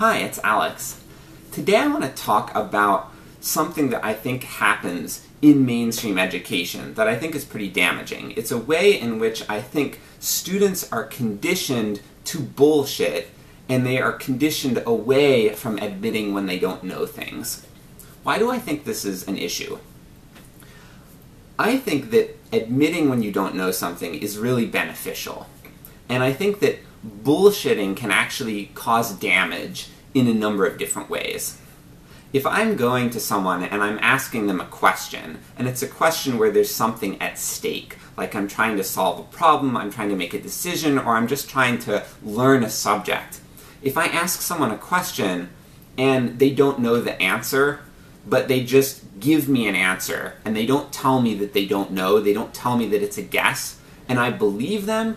Hi, it's Alex. Today I want to talk about something that I think happens in mainstream education that I think is pretty damaging. It's a way in which I think students are conditioned to bullshit, and they are conditioned away from admitting when they don't know things. Why do I think this is an issue? I think that admitting when you don't know something is really beneficial, and I think that bullshitting can actually cause damage in a number of different ways. If I'm going to someone and I'm asking them a question, and it's a question where there's something at stake, like I'm trying to solve a problem, I'm trying to make a decision, or I'm just trying to learn a subject. If I ask someone a question and they don't know the answer, but they just give me an answer, and they don't tell me that they don't know, they don't tell me that it's a guess, and I believe them,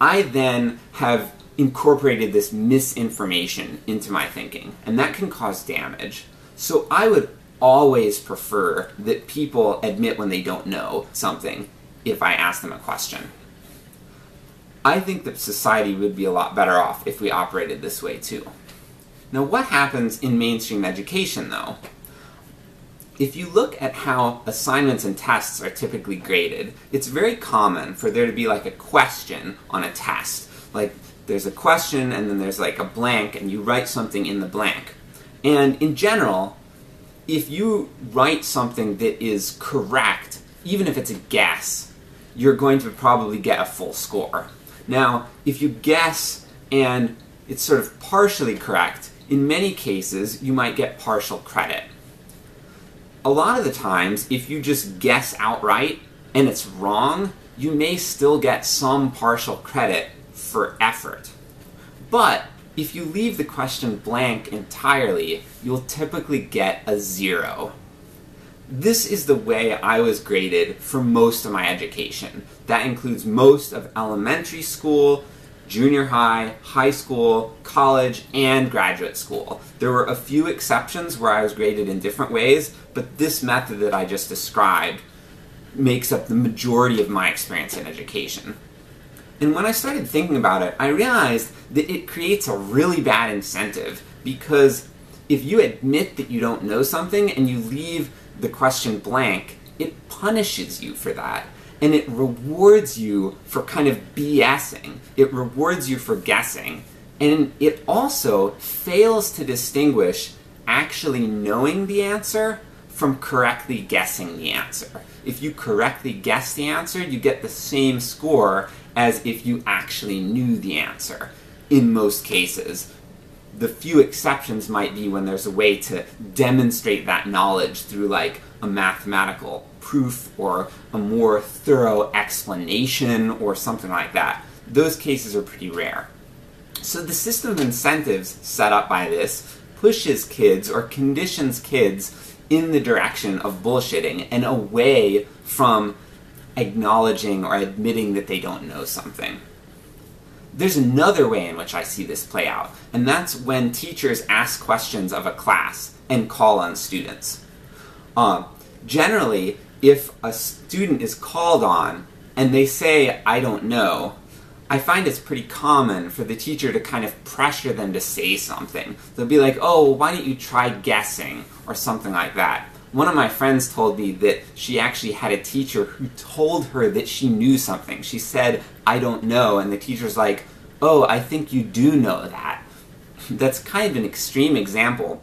I then have incorporated this misinformation into my thinking, and that can cause damage. So I would always prefer that people admit when they don't know something if I ask them a question. I think that society would be a lot better off if we operated this way too. Now, what happens in mainstream education, though? If you look at how assignments and tests are typically graded, it's very common for there to be like a question on a test. Like, there's a question and then there's like a blank, and you write something in the blank. And in general, if you write something that is correct, even if it's a guess, you're going to probably get a full score. Now, if you guess and it's sort of partially correct, in many cases you might get partial credit. A lot of the times, if you just guess outright and it's wrong, you may still get some partial credit for effort. But if you leave the question blank entirely, you'll typically get a zero. This is the way I was graded for most of my education. That includes most of elementary school, junior high, high school, college, and graduate school. There were a few exceptions where I was graded in different ways, but this method that I just described makes up the majority of my experience in education. And when I started thinking about it, I realized that it creates a really bad incentive, because if you admit that you don't know something and you leave the question blank, it punishes you for that. And it rewards you for kind of BSing. It rewards you for guessing. And it also fails to distinguish actually knowing the answer from correctly guessing the answer. If you correctly guess the answer, you get the same score as if you actually knew the answer, in most cases. The few exceptions might be when there's a way to demonstrate that knowledge through, like, a mathematical proof or a more thorough explanation or something like that. Those cases are pretty rare. So the system of incentives set up by this pushes kids or conditions kids in the direction of bullshitting and away from acknowledging or admitting that they don't know something. There's another way in which I see this play out, and that's when teachers ask questions of a class and call on students. Generally, if a student is called on and they say, "I don't know," I find it's pretty common for the teacher to kind of pressure them to say something. They'll be like, "Oh, why don't you try guessing?" or something like that. One of my friends told me that she actually had a teacher who told her that she knew something. She said, "I don't know," and the teacher's like, "Oh, I think you do know that." That's kind of an extreme example,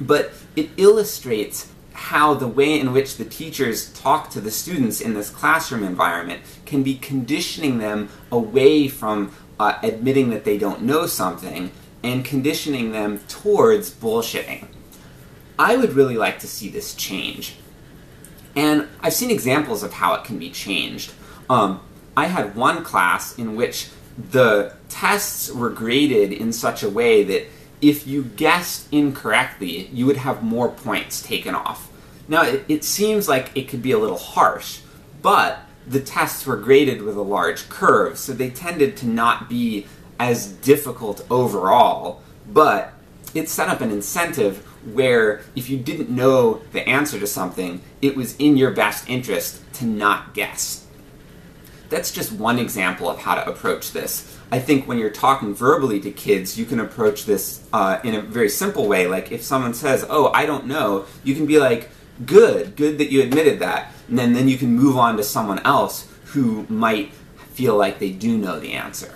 but it illustrates how the way in which the teachers talk to the students in this classroom environment can be conditioning them away from admitting that they don't know something, and conditioning them towards bullshitting. I would really like to see this change, and I've seen examples of how it can be changed. I had one class in which the tests were graded in such a way that if you guessed incorrectly, you would have more points taken off. Now, it seems like it could be a little harsh, but the tests were graded with a large curve, so they tended to not be as difficult overall, but it set up an incentive where if you didn't know the answer to something, it was in your best interest to not guess. That's just one example of how to approach this. I think when you're talking verbally to kids, you can approach this in a very simple way. Like if someone says, oh, I don't know, you can be like, good that you admitted that. And then you can move on to someone else who might feel like they do know the answer.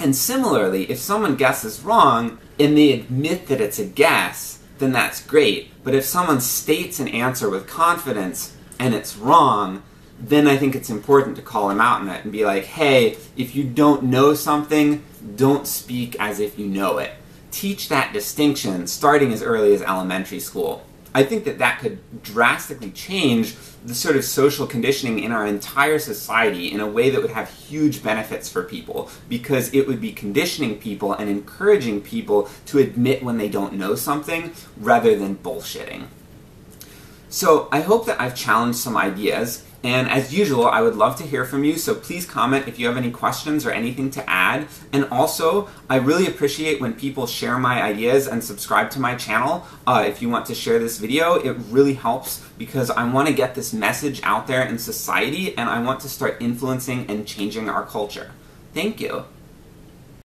And similarly, if someone guesses wrong and they admit that it's a guess, then that's great. But if someone states an answer with confidence and it's wrong, then I think it's important to call them out on it and be like, hey, if you don't know something, don't speak as if you know it. Teach that distinction starting as early as elementary school. I think that that could drastically change the sort of social conditioning in our entire society in a way that would have huge benefits for people, because it would be conditioning people and encouraging people to admit when they don't know something rather than bullshitting. So I hope that I've challenged some ideas, and as usual, I would love to hear from you, so please comment if you have any questions or anything to add. And also, I really appreciate when people share my ideas and subscribe to my channel. If you want to share this video, it really helps, because I want to get this message out there in society, and I want to start influencing and changing our culture. Thank you.